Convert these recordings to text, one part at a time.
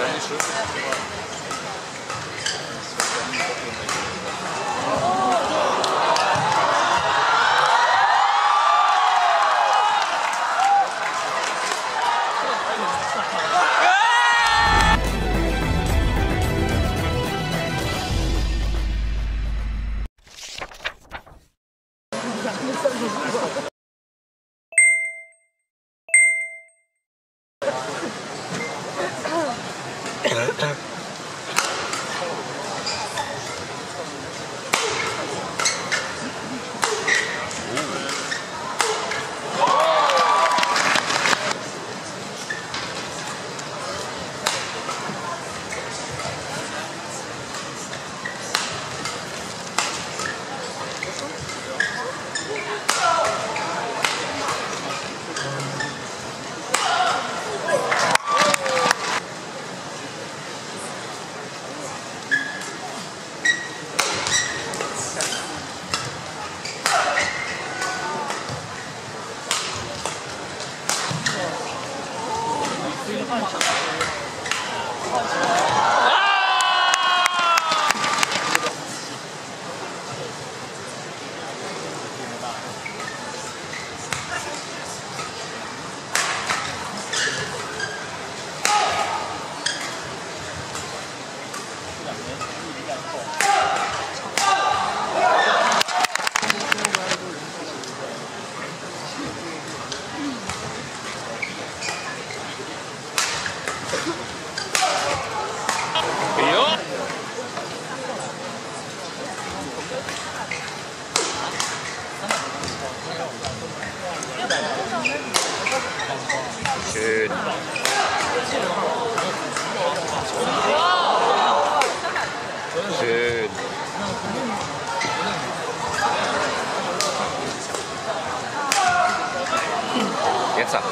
Schön. Schön. Jetzt ab.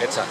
Jetzt an.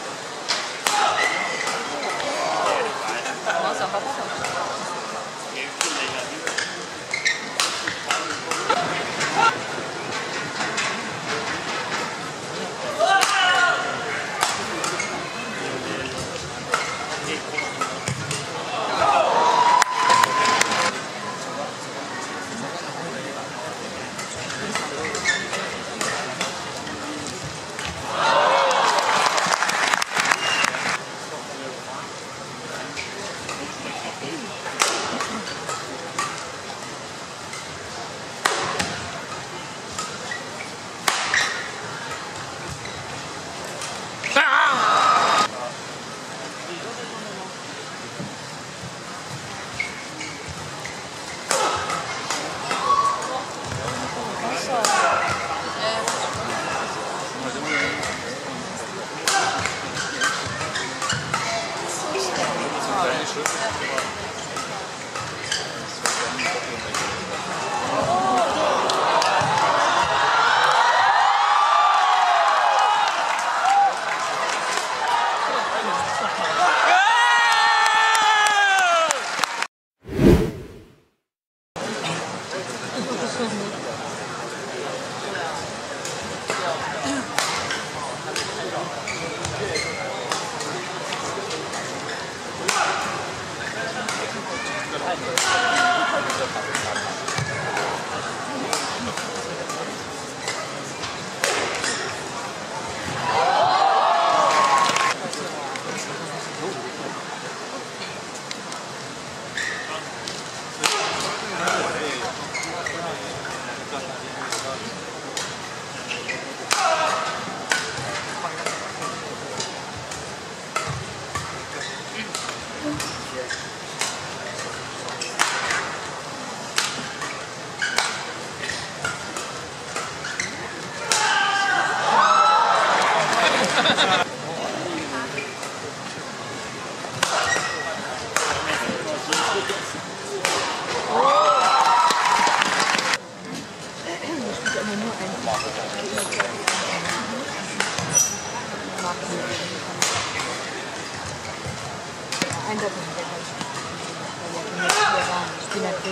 je nachdem, wie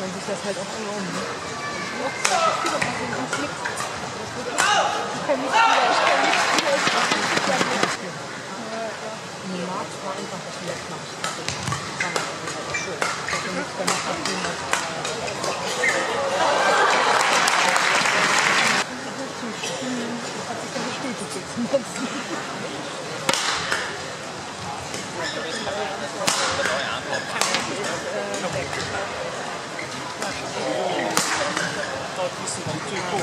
man sich das halt auch genommen hat. Ich kann nicht wieder, ich kann nicht wieder. Marx war einfach das Letztmaß. Das war schön. Das hat nichts gemacht, was wir machen. Das hat sich dann bestätigt. Dort ist ein Typo.